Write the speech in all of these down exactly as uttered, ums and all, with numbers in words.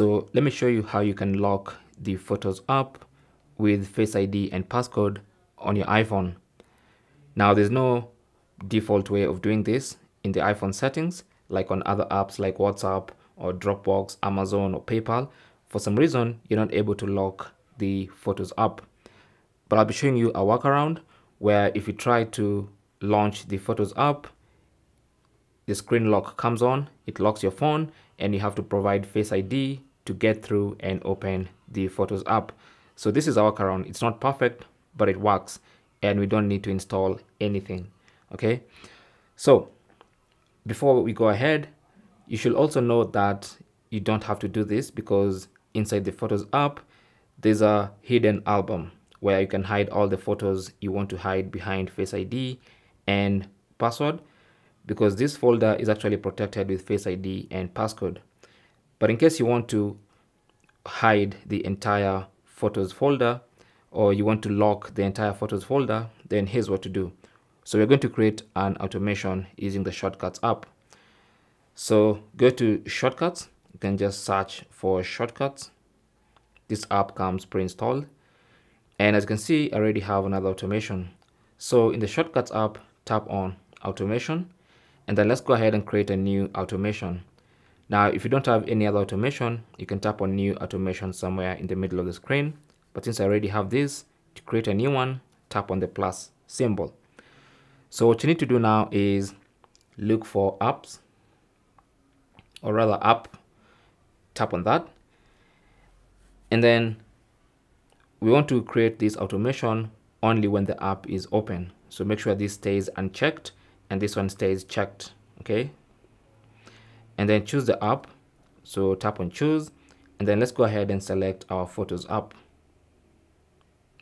So let me show you how you can lock the Photos app with Face I D and Passcode on your iPhone. Now there's no default way of doing this in the iPhone settings, like on other apps like WhatsApp or Dropbox, Amazon or PayPal. For some reason, you're not able to lock the Photos app. But I'll be showing you a workaround where if you try to launch the Photos app, the screen lock comes on, it locks your phone, and you have to provide Face I D to get through and open the Photos app. So this is a workaround. It's not perfect, but it works, and we don't need to install anything, okay? So before we go ahead, you should also know that you don't have to do this because inside the Photos app, there's a hidden album where you can hide all the photos you want to hide behind Face I D and password, because this folder is actually protected with Face I D and passcode. But in case you want to hide the entire Photos folder, or you want to lock the entire Photos folder, then here's what to do. So we're going to create an automation using the Shortcuts app. So go to Shortcuts, you can just search for Shortcuts. This app comes pre-installed. And as you can see, I already have another automation. So in the Shortcuts app, tap on Automation, and then let's go ahead and create a new automation. Now, if you don't have any other automation, you can tap on New Automation somewhere in the middle of the screen. But since I already have this, to create a new one, tap on the plus symbol. So what you need to do now is look for apps, or rather app, tap on that, and then we want to create this automation only when the app is open. So make sure this stays unchecked and this one stays checked, okay? And then choose the app. So tap on choose, and then let's go ahead and select our Photos app.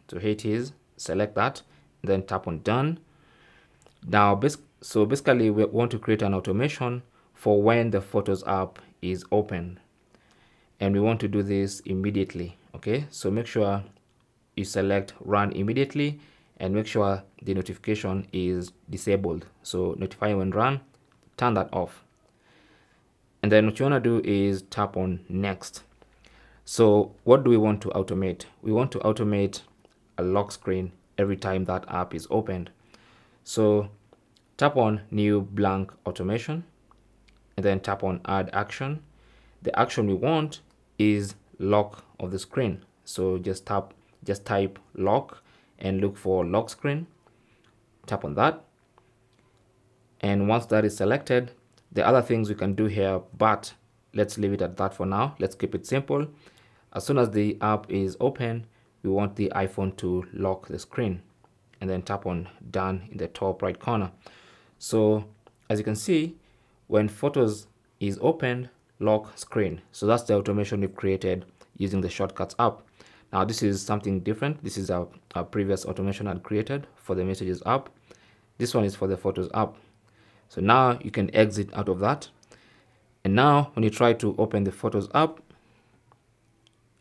So here it is, select that, and then tap on done. Now, so basically we want to create an automation for when the Photos app is open. And we want to do this immediately, okay? So make sure you select run immediately and make sure the notification is disabled. So notify when run, turn that off. And then what you wanna do is tap on next. So what do we want to automate? We want to automate a lock screen every time that app is opened. So tap on new blank automation and then tap on add action. The action we want is lock of the screen. So just tap, just type lock and look for lock screen. Tap on that. And once that is selected, the other things we can do here, but let's leave it at that for now. Let's keep it simple. As soon as the app is open, we want the iPhone to lock the screen, and then tap on done in the top right corner. So as you can see, when Photos is opened, lock screen. So that's the automation we've created using the Shortcuts app. Now this is something different. This is our, our previous automation I'd created for the Messages app. This one is for the Photos app. So now you can exit out of that. And now when you try to open the Photos app,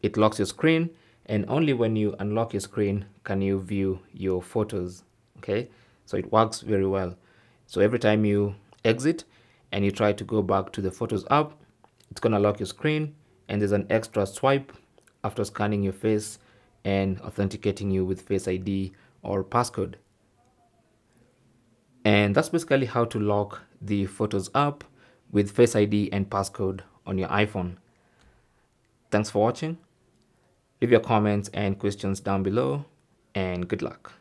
it locks your screen, and only when you unlock your screen can you view your photos, okay? So it works very well. So every time you exit and you try to go back to the Photos app, it's gonna lock your screen, and there's an extra swipe after scanning your face and authenticating you with Face I D or passcode. And that's basically how to lock the Photos app with Face I D and passcode on your iPhone. Thanks for watching. Leave your comments and questions down below, and good luck.